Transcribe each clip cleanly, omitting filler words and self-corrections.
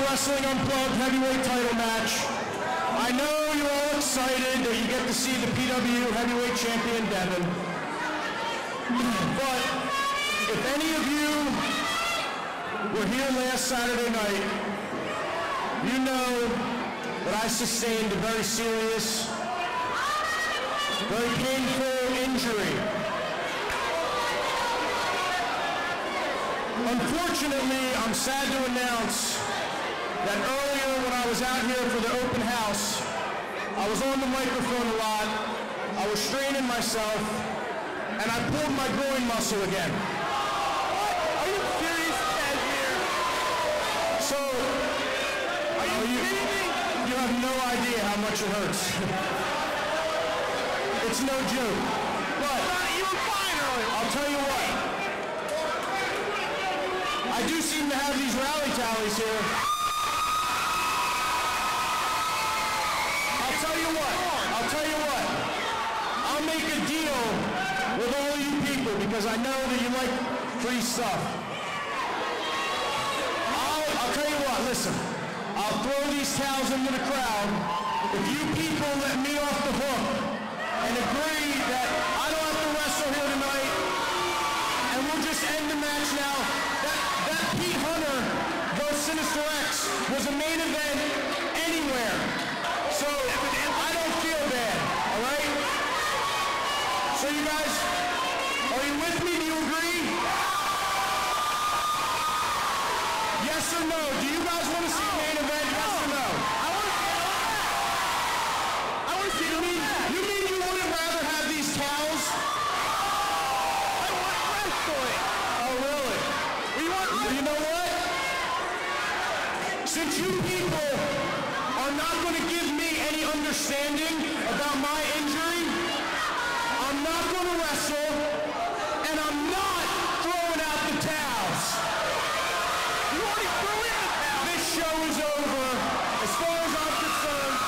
Wrestling Unplugged heavyweight title match. I know you're all excited that you get to see the PW Heavyweight Champion Devon. But if any of you were here last Saturday night, you know that I sustained a very serious, very painful injury. Unfortunately, I'm sad to announce that earlier when I was out here for the open house, I was on the microphone a lot, I was straining myself, and I pulled my groin muscle again. What? Are you serious out here? So, are you kidding me? You have no idea how much it hurts. It's no joke. But you were fine earlier. I'll tell you what. I do seem to have these rally tallies here. I'll tell you what, I'll make a deal with all you people because I know that you like free stuff. I'll tell you what, listen, I'll throw these towels into the crowd if you people let me off the hook and agree that I don't have to wrestle here tonight and we'll just end the match now. That Pete Hunter versus Sinister X was a main event anywhere. So so you guys, are you with me? Do you agree? Yes or no? Do you guys want to see main event? Yes or no? I want to see you mean you wouldn't rather have these towels? I want wrestling. Oh really? We want wrestling. You know what? Since you people are not going to give me any understanding about my injury, I'm not going to wrestle, and I'm not throwing out the towels. You already threw in the towels. This show is over. As far as I'm concerned,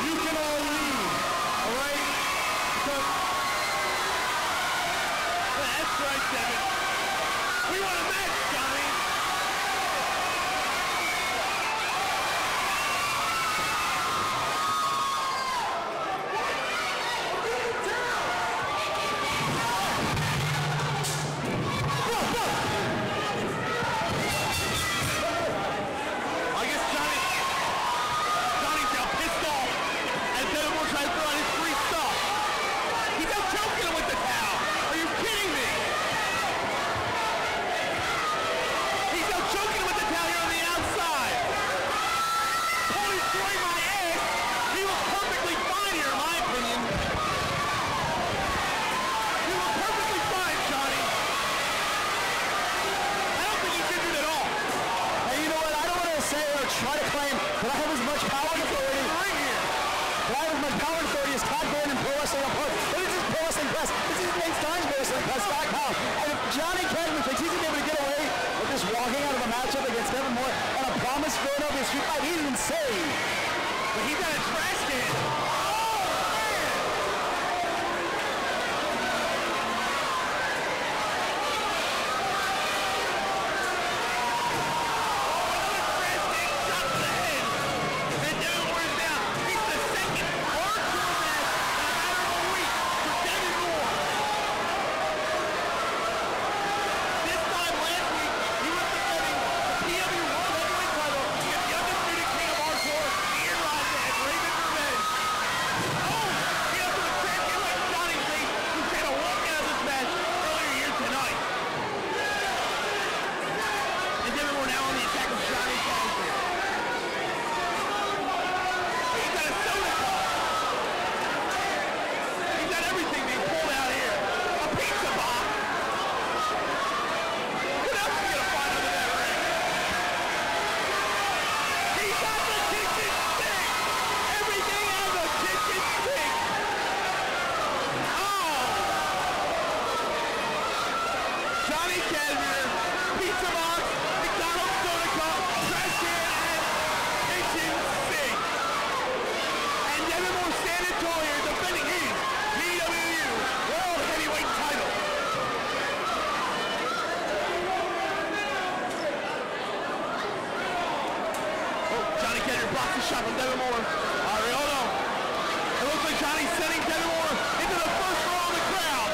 you can all leave, all right? That's right, Devon. We want a match, Johnny. Try to claim that I have as much power and authority as Todd Baird and Pro Wrestling Unplugged. But this is Pro Wrestling Press. This is Nate Stein's Pro Wrestling Press.com. And if Johnny Kenner thinks he's able to get away with just walking out of a matchup against Devon Moore on a promised Philadelphia street fight, he's insane. But he's got a trash can. Oh, man! nasty shot from Devon Moore. Arreola. It looks like Johnny's sending Devon Moore into the first row of the crowd.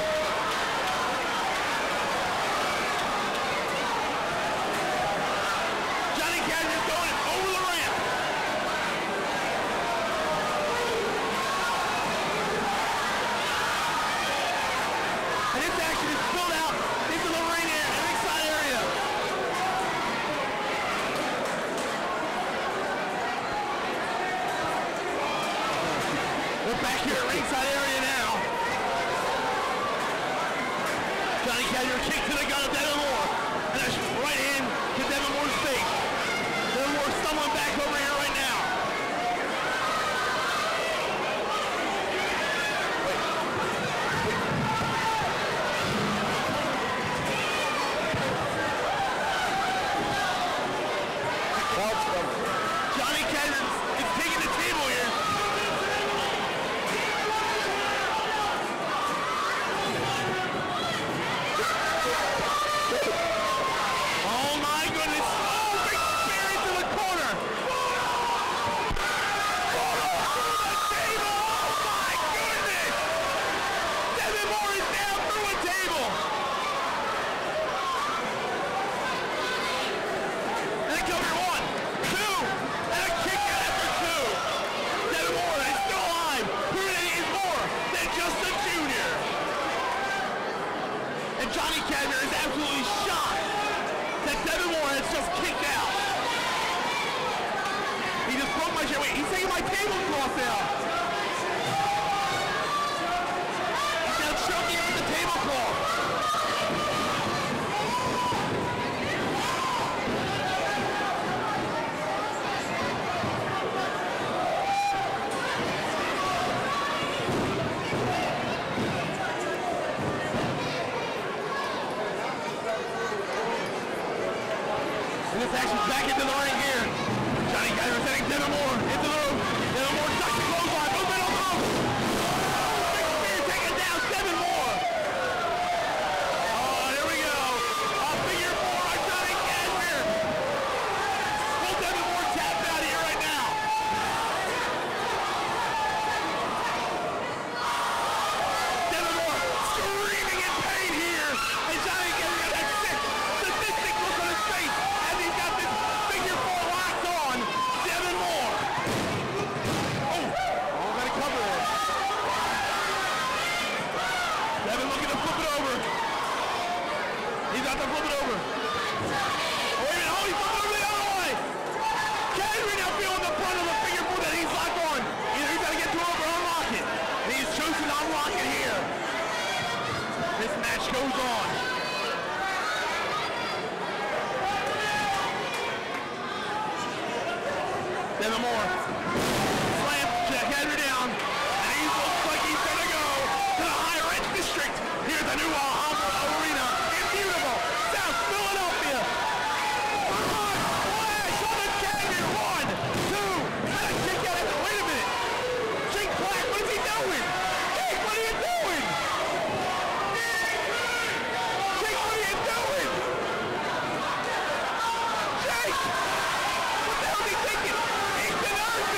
Johnny Kenner going over the ramp. And this action is spilled out into the ring area, the ringside area. We're back here at ringside area now. Johnny Kashmere kicks to the gut of Devon Moore. And that's right in to Devon Moore's face. Devon Moore stumbling back over here right now. Johnny Kashmere is taking the table here. Oh my goodness! Oh, big spear into the corner! Corner on the table! Oh my goodness! Devon Moore is down through a table! And they cover one, two, and a kick out after two! Devon Moore is still alive! Here he is more than just a junior! And Johnny Kashmere is absolutely shocked that Devon Moore has just kicked out. He just broke my chair. Wait, he's taking my tablecloth now. He's now choking with the tablecloth. And this action's back into the ring here. Johnny Kashmere sending Devon Moore into the room. Devon Moore ducks the clothesline. Open on the rope. Oh, big spear taking down Devon Moore. Oh, here we go. A figure four on Johnny Kashmere. Will Devon Moore tap out here right now? Devon Moore screaming in pain here. And Johnny Kashmere got that sick, sadistic look on his face as he's got this figure four locked on Devon Moore. Oh, got to cover it. Devon looking to flip it over. He's got to flip it over. Oh, wait a minute. Oh, he's flipping over the other way. Kashmere now feeling the brunt of the figure four that he's locked on. Either he's got to get to over or unlock it. And he's chosen to unlock it here. This match goes on. Devon Moore slams Kashmere down, and he looks like he's gonna go to the high rent district here at the new Alhambra Arena in beautiful South Philadelphia. Front splash on the Kashmere. One, two, and a kick out. Wait a minute, Jake Black, what is he doing? Jake, what are you doing? Jake, what are you doing? Jake! What the hell is he thinking? He's been hurt!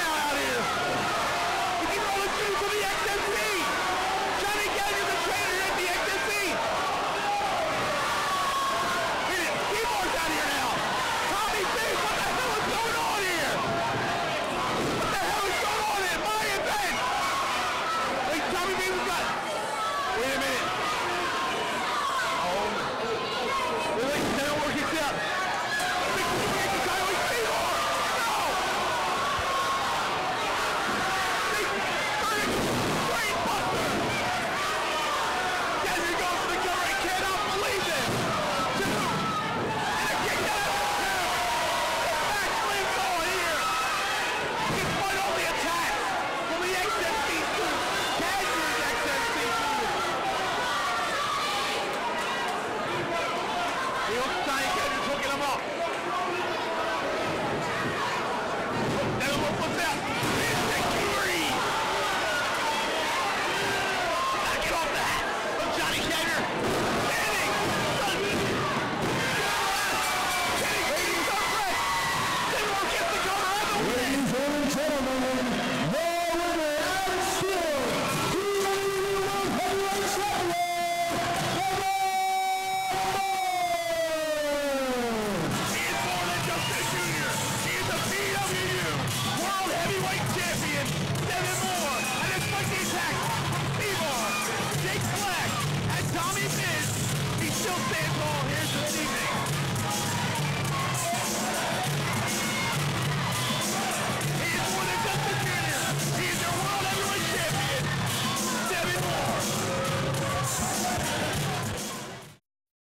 gentlemen, the winner and still PW World Heavyweight Champion, Devon Moore! He is born in Justice Jr. He is the PW World Heavyweight Champion, Devon Moore, and it's like the attack, Devon, Jake Black, and Tommy Miz. He still stands tall.